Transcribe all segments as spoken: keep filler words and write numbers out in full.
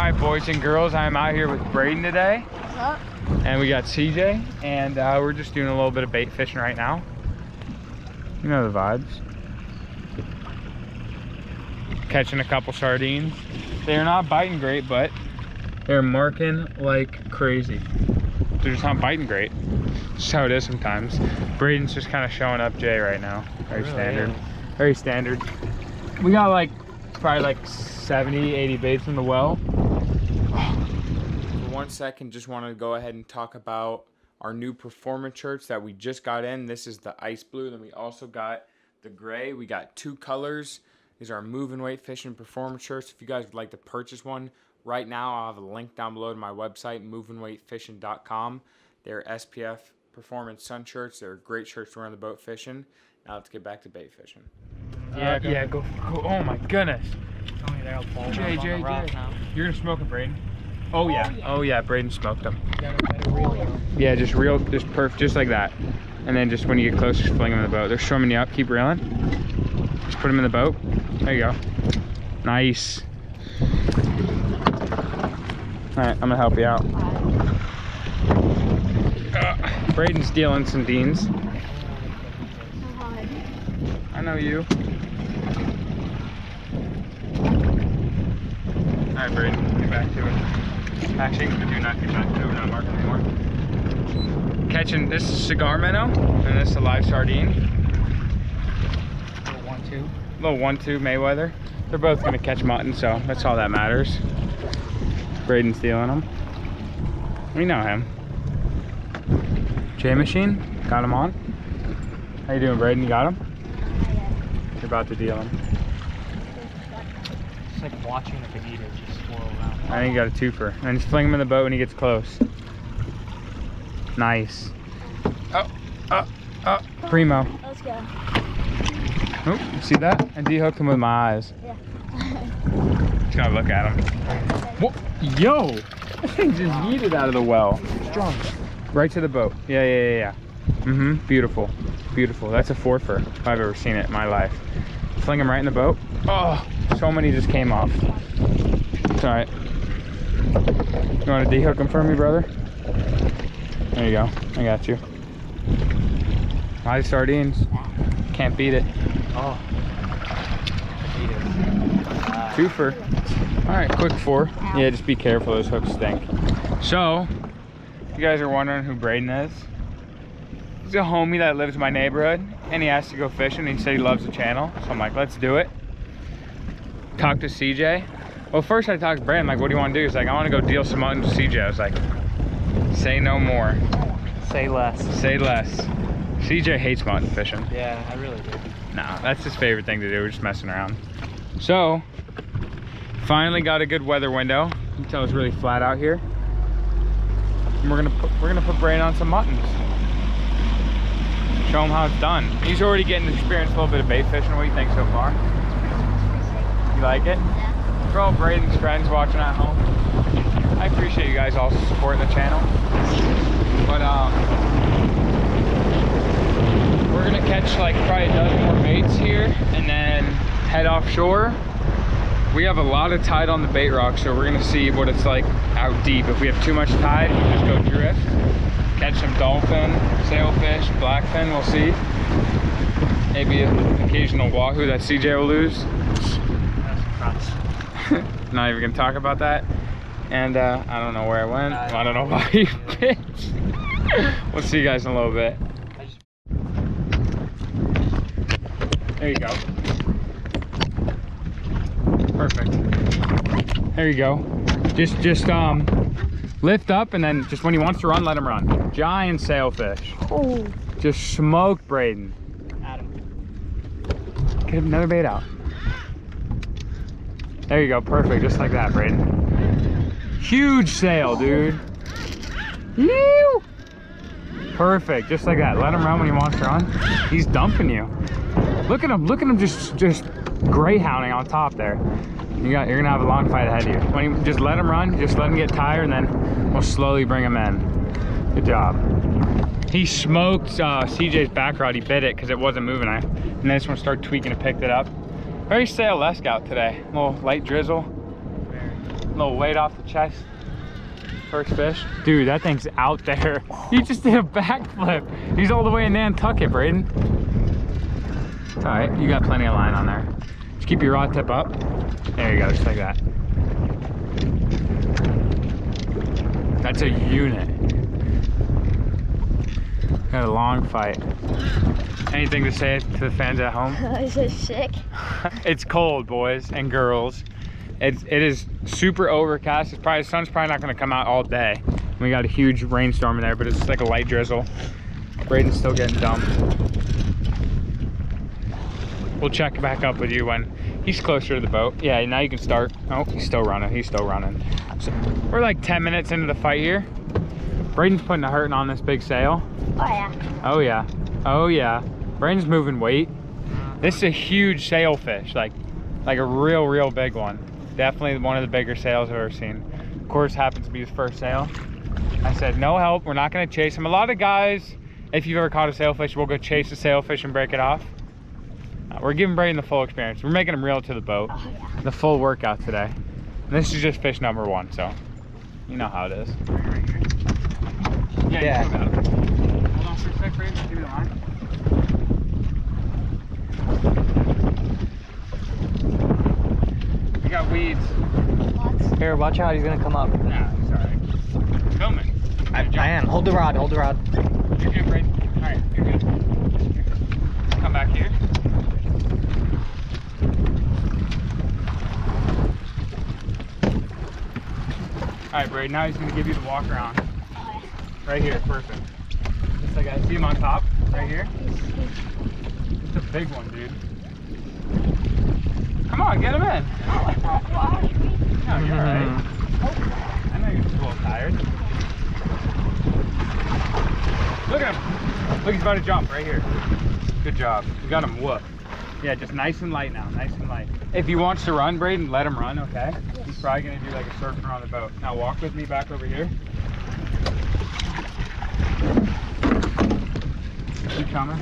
Hi boys and girls, I'm out here with Braden today. What's up? And we got C J, and uh, we're just doing a little bit of bait fishing right now. You know the vibes. Catching a couple sardines. They're not biting great, but they're marking like crazy. They're just not biting great. That's how it is sometimes. Braden's just kind of showing up Jay right now. Very really standard. Is. Very standard. We got like probably like seventy, eighty baits in the well. For one second, just wanted to go ahead and talk about our new performance shirts that we just got in. This is the ice blue. Then we also got the gray. We got two colors. These are our Moving Weight Fishing performance shirts. If you guys would like to purchase one right now, I'll have a link down below to my website, moving weight fishing dot com. They're S P F performance sun shirts. They're great shirts to wear on the boat fishing. Now let's get back to bait fishing. Yeah, uh, go yeah, go, go. Oh my goodness. Tell me they're J J, J J. You're gonna smoke them, Braden. Oh yeah. Oh yeah, Braden smoked them. Yeah, just reel, just perf, just like that. And then just when you get close, just fling them in the boat. They're swimming you up. Keep reeling. Just put them in the boat. There you go. Nice. All right, I'm gonna help you out. Uh, Braden's dealing some deans. I know you. All right, Braden, get back to it. Actually, we do not get back to it. We're not marking anymore. Catching this is cigar minnow, and this is a live sardine. Little one-two. Little one-two Mayweather. They're both gonna catch mutton, so that's all that matters. Braden's stealing them. We know him. J Machine, got him on. How you doing, Braden? You got him? You're about to deal him. It's like watching a bonito just swirl around. I think you got a twofer. And just fling him in the boat when he gets close. Nice. Oh, oh, oh, primo. Let's go. Oh, you see that? I de-hooked him with my eyes. Yeah. Just gotta look at him. Whoa. Yo! This thing just yeeted out of the well. Strong. Right to the boat. Yeah, yeah, yeah, yeah. Mm-hmm. Beautiful. Beautiful. That's a fourfer if I've ever seen it in my life. Fling him right in the boat. Oh, so many just came off. It's all right. You want to de-hook him for me, brother? There you go. I got you. Live sardines. Can't beat it. Oh. Beat it. Twofer. All right, quick four. Yeah, just be careful, those hooks stink. So, if you guys are wondering who Braden is, he's a homie that lives in my neighborhood, and he asked to go fishing, and he said he loves the channel, so I'm like, let's do it. Talked to C J. Well, first I talked to Braden, like, what do you want to do? He's like, I want to go deal some mutton with C J. I was like, say no more. Say less. Say less. C J hates mutton fishing. Yeah, I really do. Nah, that's his favorite thing to do, we're just messing around. So, finally got a good weather window. You can tell it's really flat out here. And we're gonna put, we're gonna put Braden on some muttons. Show him how it's done. He's already getting to experience a little bit of bait fishing. What do you think so far? You like it? Yeah. For all Braden's friends watching at home, I appreciate you guys all supporting the channel. But um, we're gonna catch like probably a dozen more baits here, and then head offshore. We have a lot of tide on the bait rock, so we're gonna see what it's like out deep. If we have too much tide, we just go drift, catch some dolphin, sailfish, blackfin, we'll see. Maybe an occasional wahoo that C J will lose. That's not even gonna talk about that. And uh, I don't know where I went. Uh, I don't know why you bitch. We'll see you guys in a little bit. There you go. Perfect. There you go. Just, just um, lift up, and then just when he wants to run, let him run. Giant sailfish. Oh. Just smoked Braden. Adam. Get another bait out. There you go. Perfect. Just like that, Braden. Huge sail, dude. Ew. Perfect. Just like that. Let him run when he wants to run. He's dumping you. Look at him. Look at him. Just, just. Greyhounding on top there. You got, you're gonna have a long fight ahead of you. When you just let him run, just let him get tired, and then we'll slowly bring him in. Good job. He smoked uh, C J's back rod. He bit it because it wasn't moving. I and then just want to start tweaking and picked it up. Very sail-esque out today. A little light drizzle. A little weight off the chest. First fish. Dude, that thing's out there. He just did a backflip. He's all the way in Nantucket, Braden. All right, you got plenty of line on there. Just keep your rod tip up. There you go, just like that. That's a unit. Got a long fight. Anything to say to the fans at home? Is it sick? It's cold, boys and girls. It's, it is super overcast. It's probably, the sun's probably not gonna come out all day. We got a huge rainstorm in there, but it's like a light drizzle. Braden's still getting dumped. We'll check back up with you when he's closer to the boat. Yeah, now you can start. Oh, he's still running, he's still running. So we're like ten minutes into the fight here. Braden's putting a hurting on this big sail. Oh yeah. Oh yeah, oh yeah. Braden's moving weight. This is a huge sailfish, like, like a real, real big one. Definitely one of the bigger sails I've ever seen. Of course, happens to be his first sail. I said, no help, we're not gonna chase him. A lot of guys, if you've ever caught a sailfish, will go chase the sailfish and break it off. Uh, we're giving Braden the full experience. We're making him reel to the boat. Oh, yeah. The full workout today. And this is just fish number one, so you know how it is. Yeah, yeah. Hold on for a sec, Braden, give me the line. Got weeds. What? Here, watch out, he's gonna come up. Nah, he's alright. Filming. I, I am. Hold the rod, hold the rod. You're good, Braden. Alright, you're good. Here. Come back here. Alright, Braden, now he's gonna give you the walk around. Right here, perfect. Just like I see him on top, right here. It's a big one, dude. Come on, get him in. No, you're alright. I know you're just a little tired. Look at him. Look, he's about to jump right here. Good job. You got him whooped. Yeah, just nice and light now. Nice and light. If he wants to run, Braden, let him run, okay? Yes. He's probably going to do like a circle around the boat. Now walk with me back over here. Keep coming.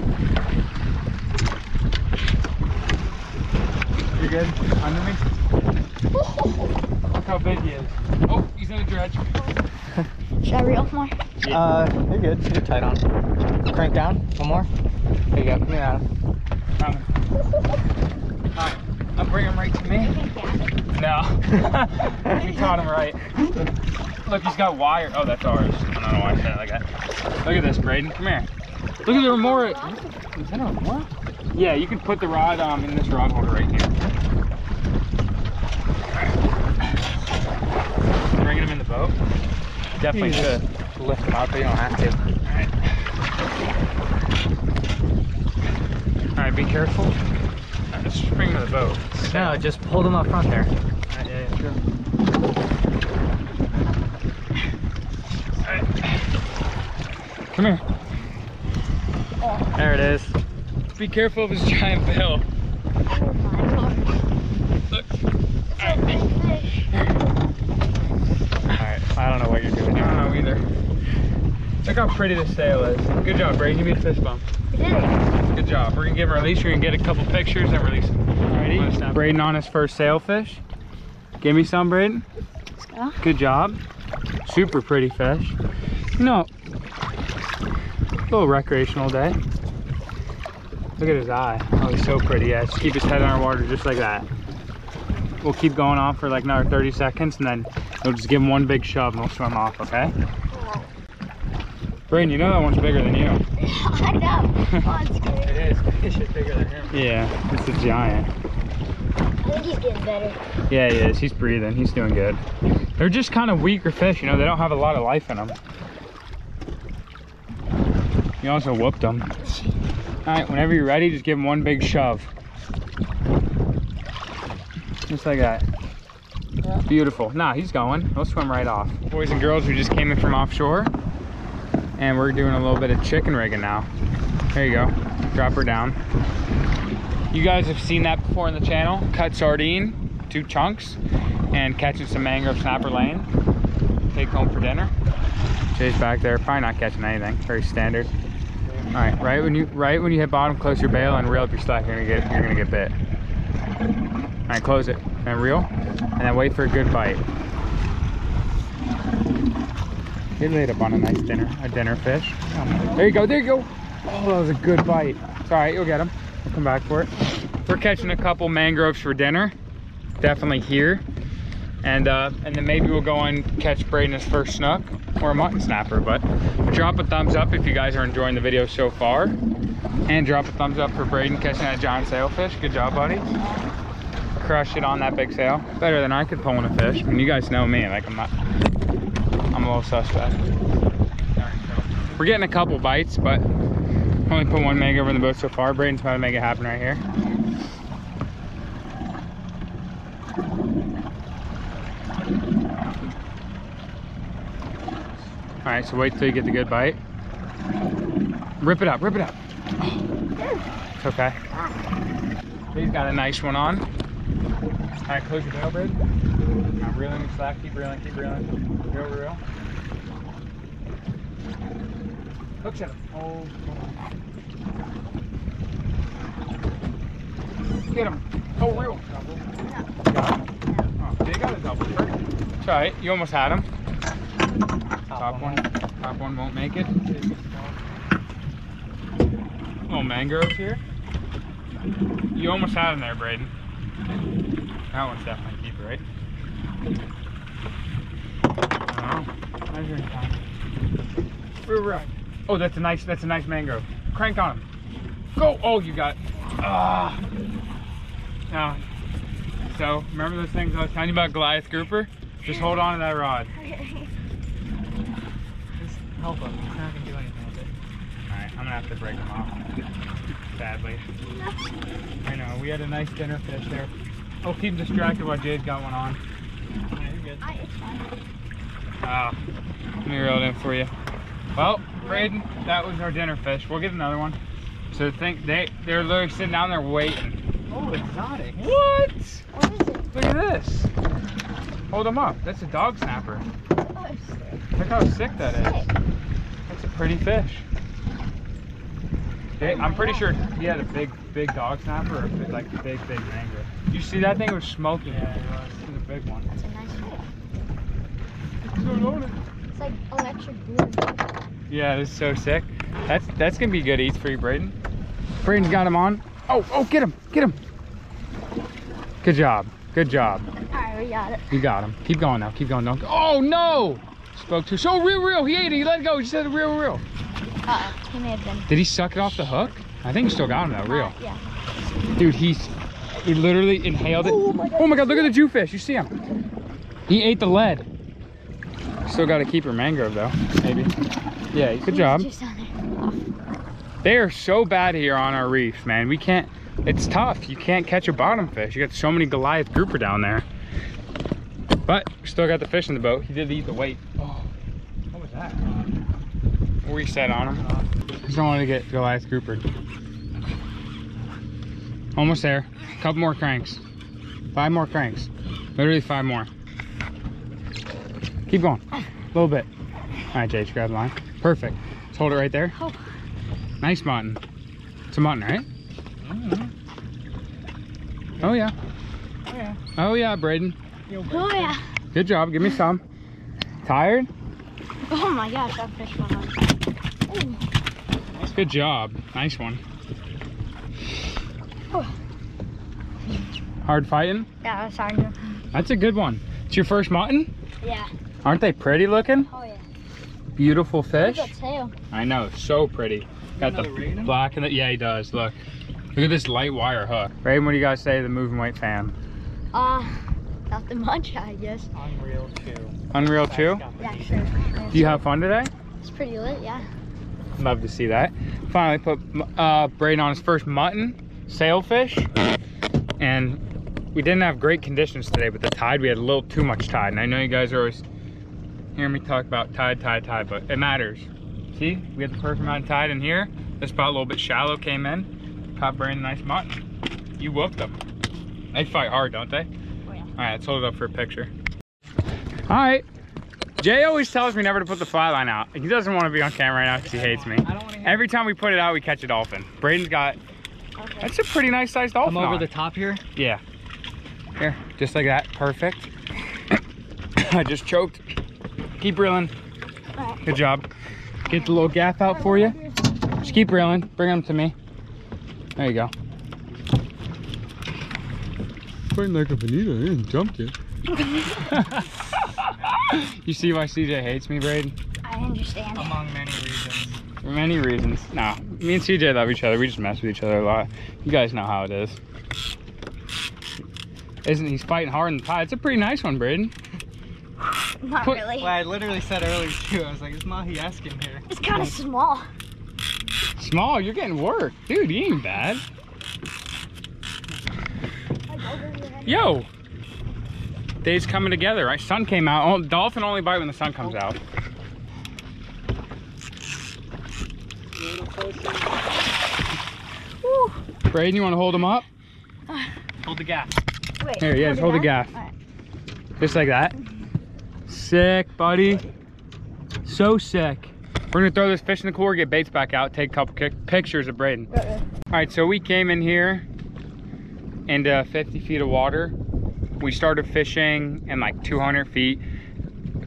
You're good? Under me? Look how big he is. Oh, he's in a dredge. Should I reel more? Yeah. Uh, you're good. You're tight on. Crank down. One more. There you go. Come here, Adam. Coming. Alright, I'll bring him right to me. No. You caught him right. Look, he's got wire. Oh, that's ours. I don't know why I said it like that. Look at this, Braden. Come here. Look at the remora. Is that a remora? Yeah, you can put the rod um, in this rod holder right here. Bringing him in the boat. Definitely should lift him up, but you don't have to. Alright. Alright, be careful. Right, just spring to the boat. No, just hold him up front there. Alright, yeah, yeah, sure. Alright. Come here. Oh. There it is. Be careful of his giant bill. Look. Alright, I don't know what you're doing. I don't know either. Look how pretty this sail is. Good job, Braden. Give me a fist bump. Good job. We're gonna give him a release. You're gonna get a couple pictures and release him. Alrighty. Braden on his first sailfish. Give me some, Braden. Let's go. Good job. Super pretty fish. You know, a little recreational day. Look at his eye. Oh, he's so pretty. Yeah, just keep his head underwater just like that. We'll keep going on for like another thirty seconds, and then we'll just give him one big shove and we'll swim off, okay? Cool. Braden, you know that one's bigger than you. I know. Oh, it's good. It is. It's just bigger than him. Yeah, it's a giant. I think he's getting better. Yeah, he is. He's breathing. He's doing good. They're just kind of weaker fish, you know? They don't have a lot of life in them. You also whooped them. Alright, whenever you're ready, just give him one big shove. Just like that. Yeah. Beautiful. Nah, he's going. He'll swim right off. Boys and girls, we just came in from offshore. And we're doing a little bit of chicken rigging now. There you go. Drop her down. You guys have seen that before on the channel. Cut sardine, two chunks, and catching some mangrove snapper laying. Take home for dinner. Jay's back there. Probably not catching anything. Very standard. All right, right when you right when you hit bottom, close your bail and reel up your slack. You're gonna get you're gonna get bit. All right, close it and reel, and then wait for a good bite. He laid up on a nice dinner, a dinner fish. Oh, there you go, there you go. Oh, that was a good bite. It's all right, you'll get him. We'll come back for it. We're catching a couple mangroves for dinner. Definitely here. And uh, and then maybe we'll go and catch Braden's first snook or a mutton snapper. But drop a thumbs up if you guys are enjoying the video so far. And drop a thumbs up for Braden catching that giant sailfish. Good job, buddy. Crushed it on that big sail. Better than I could pull in a fish. I mean, you guys know me. Like, I'm not... I'm a little suspect. We're getting a couple bites, but only put one mag over in the boat so far. Braden's trying to make it happen right here. All right, so wait till you get the good bite. Rip it up, rip it up. Oh, it's okay. He's got a nice one on. All right, close your tail, Braden. I'm reeling and slack, keep reeling, keep reeling. Reel, reel. Hook at him. Oh, get him. Oh, reel. Double. Got him. Oh, they got a double. It's all right, you almost had him. Top one, top one won't make it. Little mangroves here. You almost had him there, Braden. That one's definitely deep, right? Oh, measuring time. Oh, that's a nice, that's a nice mangrove. Crank on him. Go! Oh, you got it. Ah. Now, so remember those things I was telling you about, Goliath grouper? Just hold on to that rod. Help him. He's not going to do anything with it. Alright, I'm going to have to break him off. Sadly. I know, we had a nice dinner fish there. Oh, keep him distracted while Jay's got one on. Yeah, you're good. Ah, oh, let me reel it in for you. Well, Braden, that was our dinner fish. We'll get another one. So think they, they're literally sitting down there waiting. Oh, exotic. What? What is it? Look at this. Hold them up. That's a dog snapper. Look how sick that is. That's a pretty fish. They, I'm pretty sure he had a big, big dog snapper or a big, like a big, big mango. You see that thing was smoking. Yeah, it was. It was a big one. That's a nice fish. It's so loaded. It's like electric blue. Yeah, it is so sick. That's that's gonna be good eats for you, Braden. Braden's got him on. Oh, oh, get him, get him. Good job, good job. Alright, we got it. You got him. Keep going now, keep going. Don't. Oh no! Spoke to. So real, real. He ate it. He let it go. He said real, real. Uh, he may have been. Did he suck it off the hook? I think he still got him though. Real. Uh, yeah. Dude, he's he literally inhaled it. Oh my god! Oh my god! Look at the jewfish. You see him? He ate the lead. Still got to keep her mangrove though. Maybe. Yeah. Good job. They are so bad here on our reef, man. We can't. It's tough. You can't catch a bottom fish. You got so many Goliath grouper down there. But still got the fish in the boat. He did eat the weight. Oh, what was that? We'll reset on him. Just don't want to get Goliath groupered. Almost there. A couple more cranks. Five more cranks. Literally five more. Keep going. A little bit. All right, Jay, just grab the line. Perfect. Just hold it right there. Oh. Nice mutton. It's a mutton, right? I don't know. Oh, yeah. Oh, yeah. Oh, yeah, Braden. Oh yeah. Good job, give me some. Tired? Oh my gosh, that fish went on. That's good job. Nice one. Oh. Hard fighting? Yeah, that's hard. That's a good one. It's your first mutton? Yeah. Aren't they pretty looking? Oh yeah. Beautiful fish. Look at that tail. I know, so pretty. Got the black and the yeah, he does. Look. Look at this light wire hook. Braden, what do you guys say to the moving weight fan? Uh Nothing much, I guess. Unreal two. Unreal two? Yeah, sure. Do you have fun today? It's pretty lit, yeah. Love to see that. Finally put uh, Braden on his first mutton, sailfish. And we didn't have great conditions today, but the tide, we had a little too much tide. And I know you guys are always hearing me talk about tide, tide, tide, but it matters. See, we had the perfect amount of tide in here. This spot a little bit shallow came in. Caught Braden a nice mutton. You whooped them. They fight hard, don't they? All right, let's hold it up for a picture. All right. Jay always tells me never to put the fly line out. He doesn't want to be on camera right now because he hates me. Every time we put it out, we catch a dolphin. Braden's got, okay. That's a pretty nice sized dolphin. I'm over on the top here? Yeah. Here, just like that, perfect. I just choked. Keep reeling. Right. Good job. Get the little gaff out for you. Just keep reeling. Bring them to me. There you go. Fighting like a bonito. He didn't jump yet. You see why C J hates me, Braden? I understand. Among many reasons. For many reasons. Nah, me and C J love each other. We just mess with each other a lot. You guys know how it is. Isn't he's fighting hard in the tide? It's a pretty nice one, Braden. Not Put, really. Well, I literally said earlier too. I was like, "Is Mahi asking here?" It's kind of small. Small? You're getting work, dude. You ain't bad. Yo, day's coming together. Right? Sun came out. Dolphin only bite when the sun comes oh. out. Woo. Braden, you want to hold him up? Uh, hold the gaff. Wait, there he is. Hold the gaff. Right. Just like that. Sick, buddy. So sick. We're gonna throw this fish in the cooler, get baits back out, take a couple pictures of Braden. Uh-uh. All right, so we came in here into uh, fifty feet of water. We started fishing in like two hundred feet.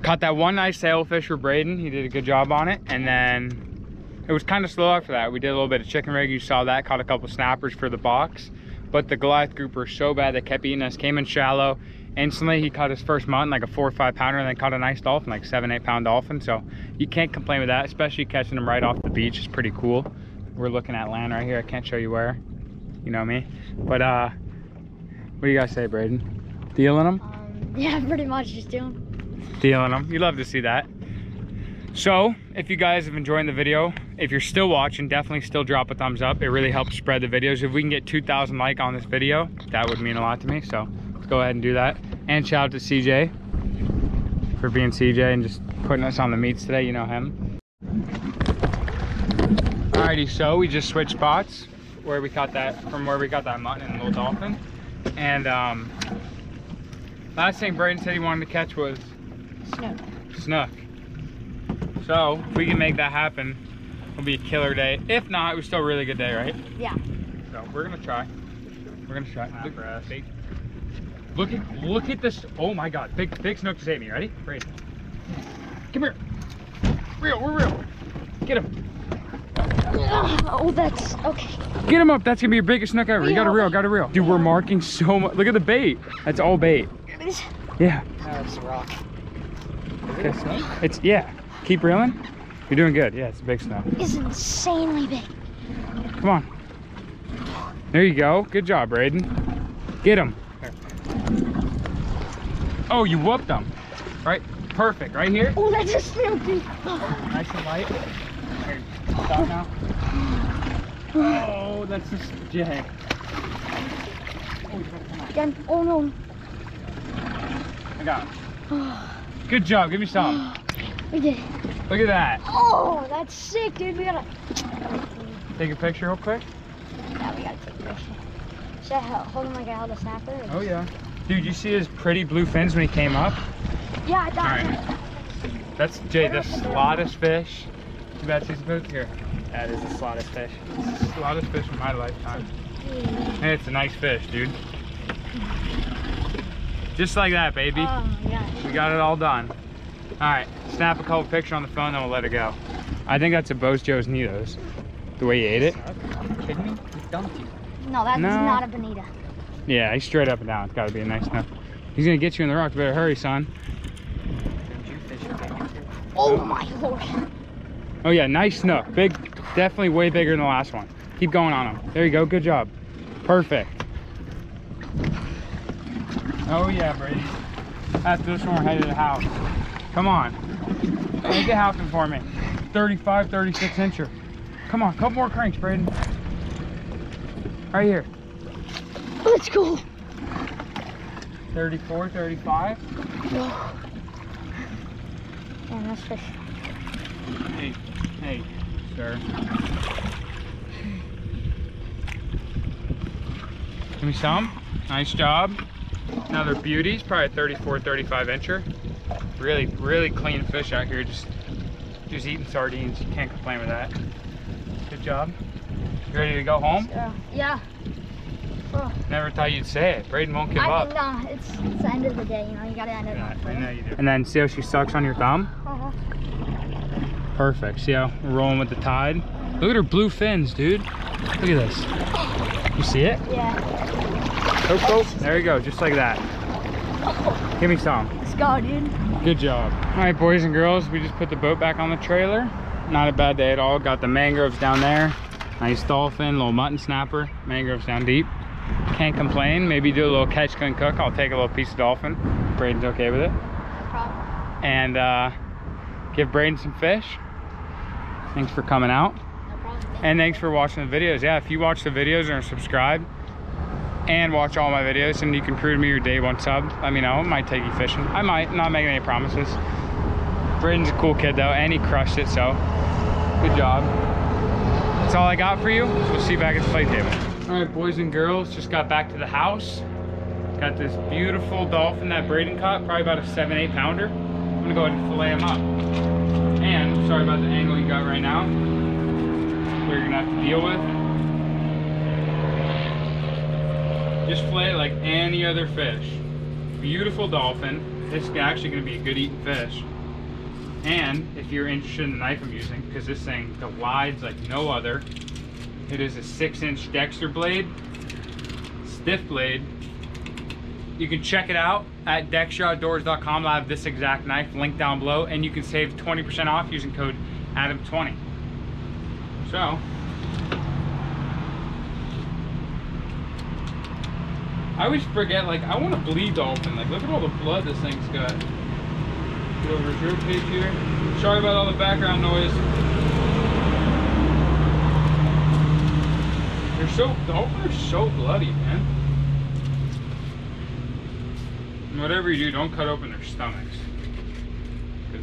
Caught that one nice sailfish for Braden. He did a good job on it. And then it was kind of slow after that. We did a little bit of chicken rig. You saw that, caught a couple snappers for the box. But the Goliath grouper was so bad they kept eating us, came in shallow. Instantly, he caught his first mutton, like a four or five pounder, and then caught a nice dolphin, like seven, eight pound dolphin. So you can't complain with that, especially catching them right off the beach is pretty cool. We're looking at land right here. I can't show you where, you know me. But uh, what do you guys say, Braden? Dealing them? Um, yeah, pretty much just dealing. Dealing them. You love to see that. So if you guys have enjoyed the video, if you're still watching, definitely still drop a thumbs up. It really helps spread the videos. If we can get two thousand likes on this video, that would mean a lot to me. So let's go ahead and do that. And shout out to C J for being C J and just putting us on the meats today. You know him. Alrighty, so we just switched spots where we caught that from where we got that mutton and little dolphin. And um, last thing Braden said he wanted to catch was snook. Snook. So if we can make that happen, it'll be a killer day. If not, it was still a really good day, right? Yeah. So we're gonna try. We're gonna try. Look, look at look at this. Oh my God! Big big snook to save me. Ready? Ready. Come here. Real. We're real. Get him. Oh, that's okay. Get him up. That's gonna be your biggest snook ever. Real. You got a reel. Got a reel. Dude, we're marking so much. Look at the bait. That's all bait. Yeah. That's a rock. Is it a snook? It's yeah. Keep reeling. You're doing good. Yeah, it's a big snook. It's insanely big. Come on. There you go. Good job, Braden. Get him. Oh, you whooped him. Right? Perfect. Right here? Oh, that's a snook. Nice and light. Here, stop now. Oh, that's just Jay. Oh, oh, no. I got him. Good job. Give me some. We did it. Look at that. Oh, that's sick, dude. We gotta take a picture real quick. Yeah, we gotta take a picture. Should I hold him like I held a snapper? Or... Oh, yeah. Dude, you see his pretty blue fins when he came up? Yeah, I thought. All right. That's Jay, the slottish fish. Too bad she's moved here. That is the slottish fish. It's the slottish fish in my lifetime. And it's a nice fish, dude. Just like that, baby. Oh, yeah. We got it all done. All right, snap a couple pictures on the phone, then we'll let it go. I think that's a Bo's Joe's Nitos. The way he ate it. Are you kidding me? He dumped you. No, that's no. Not a bonita. Yeah, he's straight up and down. It's got to be a nice snook. He's going to get you in the rock. Better hurry, son. Oh, my Lord. Oh, yeah, nice snook. Big, definitely way bigger than the last one. Keep going on him. There you go. Good job. Perfect. Oh, yeah, Brady. After this one, we're headed to the house. Come on, make it happen for me. thirty-five, thirty-six incher. Come on, couple more cranks, Braden. Right here. Let's go. thirty-four, thirty-five. Whoa. Damn, that's fish. Hey, hey, sir. Give me some. Nice job. Another beauty. It's probably a thirty-four, thirty-five incher. Really, really clean fish out here. Just, just eating sardines. You can't complain with that. Good job. You ready to go home? Yeah. Yeah. Oh. Never thought you'd say it. Braden won't give I, up. Nah, it's, it's the end of the day, you know, you gotta end it up. I know you do. And then see how she sucks on your thumb? Uh-huh. Perfect. See how we're rolling with the tide? Look at her blue fins, dude. Look at this. You see it? Yeah. Oh, oh. There you go, just like that. Oh. Give me some. Let's go, dude. Good job. All right, boys and girls, we just put the boat back on the trailer. Not a bad day at all. Got the mangroves down there. Nice dolphin, little mutton snapper. Mangroves down deep. Can't complain. Maybe do a little catch, clean, cook. I'll take a little piece of dolphin. Braden's okay with it. No problem. And, uh... give Braden some fish. Thanks for coming out. No problem. And thanks for watching the videos. Yeah, if you watch the videos and are subscribed and watch all my videos and you can prove to me your day one sub, let me know. I might take you fishing. I might, not making any promises. Braden's a cool kid though, and he crushed it, so good job. That's all I got for you. So we'll see you back at the play table. All right, boys and girls, just got back to the house. Got this beautiful dolphin that Braden caught, probably about a seven, eight pounder. I'm gonna go ahead and fillet him up. And sorry about the angle you got right now. We're gonna have to deal with. Just fillet like any other fish. Beautiful dolphin. This is actually gonna be a good eating fish. And if you're interested in the knife I'm using, because this thing, the wide's like no other. It is a six inch Dexter blade, stiff blade. You can check it out at Dexter Outdoors dot com. I have this exact knife, link down below, and you can save twenty percent off using code Adam twenty. So, I always forget, like, I want to bleed dolphin. Like, look at all the blood this thing's got. Go over to your page here. Sorry about all the background noise. They're so, dolphins are so bloody, man. Whatever you do, don't cut open their stomachs. Cause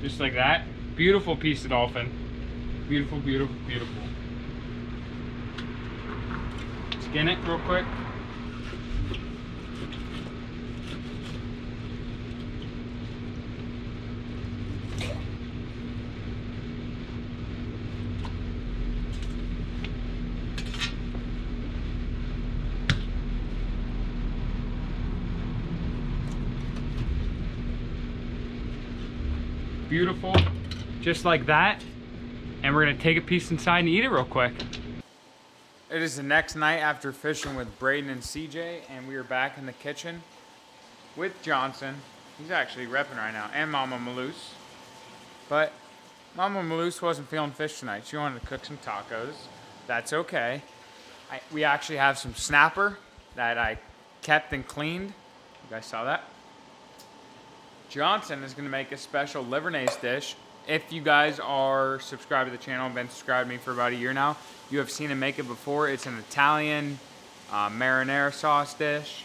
just like that, beautiful piece of dolphin. Beautiful, beautiful, beautiful. Skin it real quick. Beautiful, just like that. And we're gonna take a piece inside and eat it real quick. It is the next night after fishing with Braden and C J, and we are back in the kitchen with Johnson. He's actually repping right now, and Mama Malouse. But Mama Malouse wasn't feeling fish tonight. She wanted to cook some tacos. That's okay. I, we actually have some snapper that I kept and cleaned. You guys saw that? Johnson is going to make a special Livornese dish. If you guys are subscribed to the channel, been subscribed to me for about a year now, you have seen him make it before. It's an Italian uh, marinara sauce dish.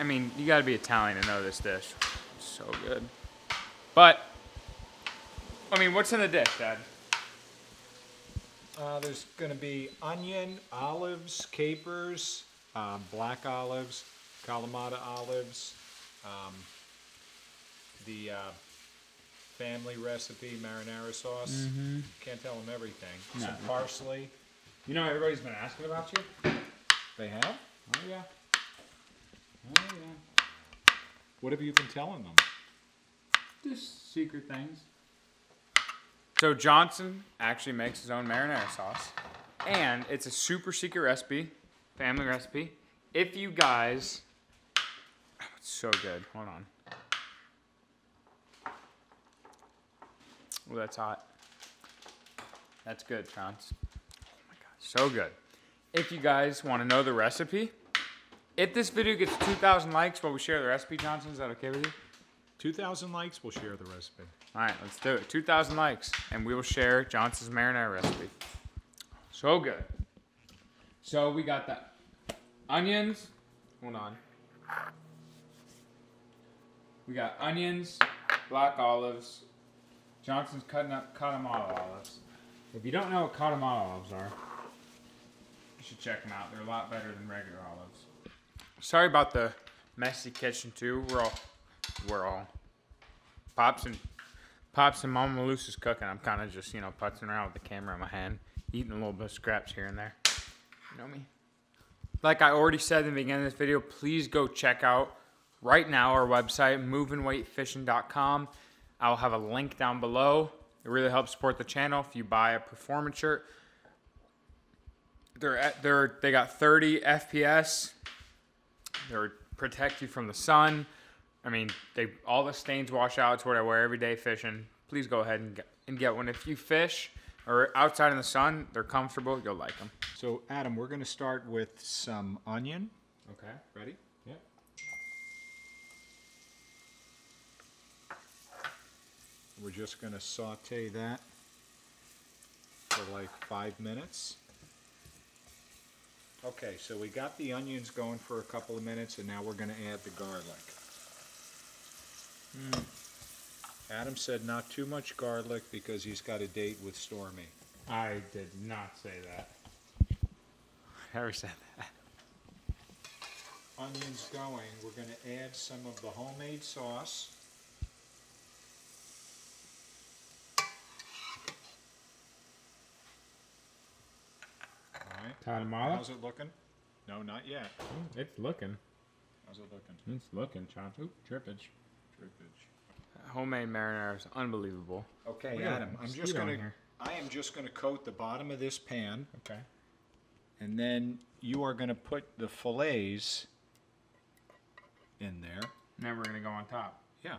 I mean, you got to be Italian to know this dish. It's so good. But, I mean, what's in the dish, Dad? Uh, there's going to be onion, olives, capers, uh, black olives, Kalamata olives, Um, the uh, family recipe marinara sauce. Mm-hmm. Can't tell them everything. No, some parsley. You know, everybody's been asking about you. They have? Oh yeah. Oh yeah. What have you been telling them? Just secret things. So Johnson actually makes his own marinara sauce, and it's a super secret recipe, family recipe. If you guys. So good. Hold on. Oh, that's hot. That's good, Trance. Oh my God, so good. If you guys want to know the recipe, if this video gets two thousand likes, will we share the recipe, Johnson? Is that okay with you? two thousand likes, we'll share the recipe. All right, let's do it. two thousand likes, and we will share Johnson's marinara recipe. So good. So we got the onions. Hold on. We got onions, black olives. Johnson's cutting up Kalamata olives. If you don't know what Kalamata olives are, you should check them out. They're a lot better than regular olives. Sorry about the messy kitchen too. We're all, we're all, Pops and, Pops and Mama Luce is cooking. I'm kind of just, you know, putzing around with the camera in my hand, eating a little bit of scraps here and there. You know me. Like I already said in the beginning of this video, please go check out right now our website, moving weight fishing dot com. I'll have a link down below. It really helps support the channel if you buy a performance shirt. They're at, they're, they got thirty F P S. They protect you from the sun. I mean, they all the stains wash out. It's what I wear every day fishing. Please go ahead and get, and get one. If you fish or outside in the sun, they're comfortable. You'll like them. So, Adam, we're going to start with some onion. Okay. Ready? Yeah. We're just going to saute that for like five minutes. Okay, so we got the onions going for a couple of minutes, and now we're going to add the garlic. Mm. Adam said not too much garlic because he's got a date with Stormy. I did not say that. I never said that. Onions going. We're going to add some of the homemade sauce. All right. How's it looking? No, not yet. Mm, it's looking. How's it looking? It's looking, John. Oop, drippage. Drippage. Homemade marinara is unbelievable. Okay, Adam, I'm just going to I am just going to coat the bottom of this pan. Okay. And then you are going to put the fillets in there. And then we're going to go on top. Yeah.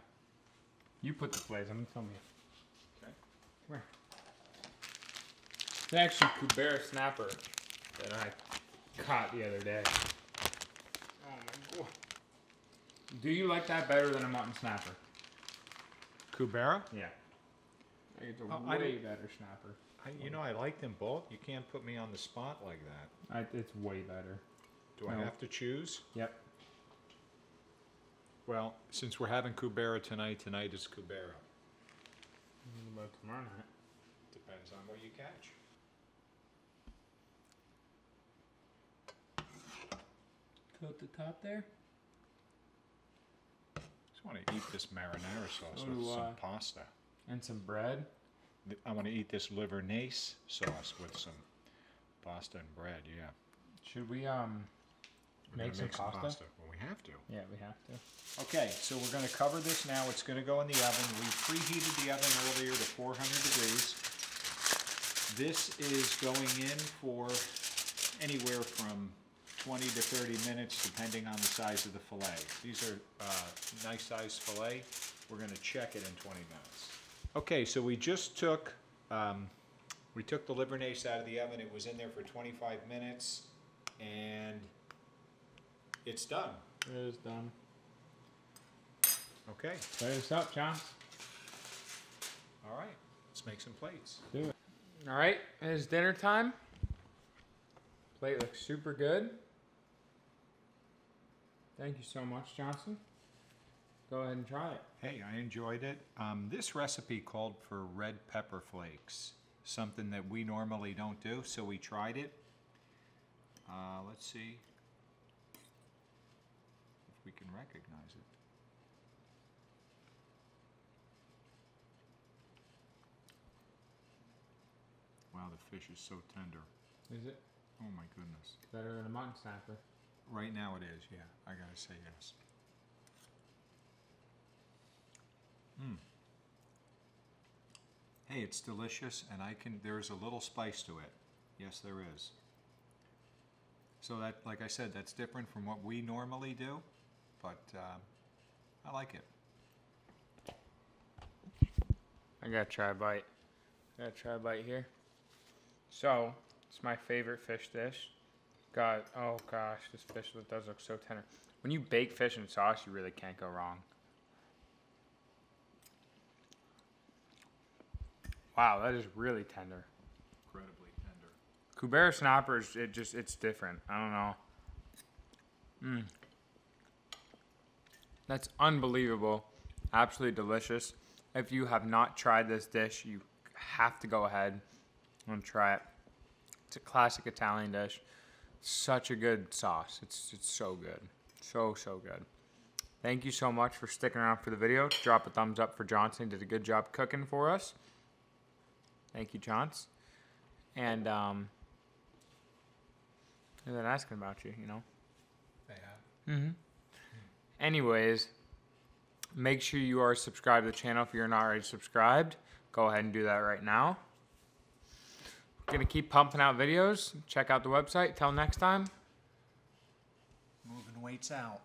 You put the fillets. I'm going to tell you. Okay. Where? It's actually Cubera snapper that I caught the other day. Oh my God. Do you like that better than a mutton snapper? Cubera? Yeah. It's a oh, way better snapper. I, you know, I like them both. You can't put me on the spot like that. I, it's way better. Do no. I have to choose? Yep. Well, since we're having Cubera tonight, tonight is Cubera. What about tomorrow night? Depends on what you catch. Coat the top there. I just want to eat this marinara sauce so with do, uh, some pasta. And some bread. I want to eat this Livornese sauce with some pasta and bread, yeah. Should we um, make, some, make pasta? some pasta? Well, we have to. Yeah, we have to. Okay, so we're going to cover this now. It's going to go in the oven. We preheated the oven earlier to four hundred degrees. This is going in for anywhere from twenty to thirty minutes, depending on the size of the fillet. These are uh, nice-sized fillet. We're going to check it in twenty minutes. Okay, so we just took, um, we took the Livornese out of the oven. It was in there for twenty-five minutes, and it's done. It is done. Okay. Plate this up, John. All right. Let's make some plates. Do it. All right. It is dinner time. Plate looks super good. Thank you so much, Johnson. Go ahead and try it. Hey, I enjoyed it. Um, this recipe called for red pepper flakes, something that we normally don't do, so we tried it. Uh, let's see if we can recognize it. Wow, the fish is so tender. Is it? Oh my goodness. Better than a mutton snapper. Right now it is, yeah. I gotta say yes. Mm. Hey, it's delicious, and I can. There's a little spice to it. Yes, there is. So that, like I said, that's different from what we normally do, but uh, I like it. I gotta try a bite. I gotta try a bite here. So it's my favorite fish dish. God, oh gosh, this fish does look so tender. When you bake fish in sauce, you really can't go wrong. Wow, that is really tender. Incredibly tender. Cubera snapper is it just it's different. I don't know. Mm. That's unbelievable. Absolutely delicious. If you have not tried this dish, you have to go ahead and try it. It's a classic Italian dish. Such a good sauce. It's it's so good. So so good. Thank you so much for sticking around for the video. Drop a thumbs up for Johnson. Did a good job cooking for us. Thank you, Johns. And um, they've been asking about you, you know. They have. Mm-hmm. Anyways, make sure you are subscribed to the channel. If you're not already subscribed, go ahead and do that right now. We're going to keep pumping out videos. Check out the website. Till next time. Moving weights out.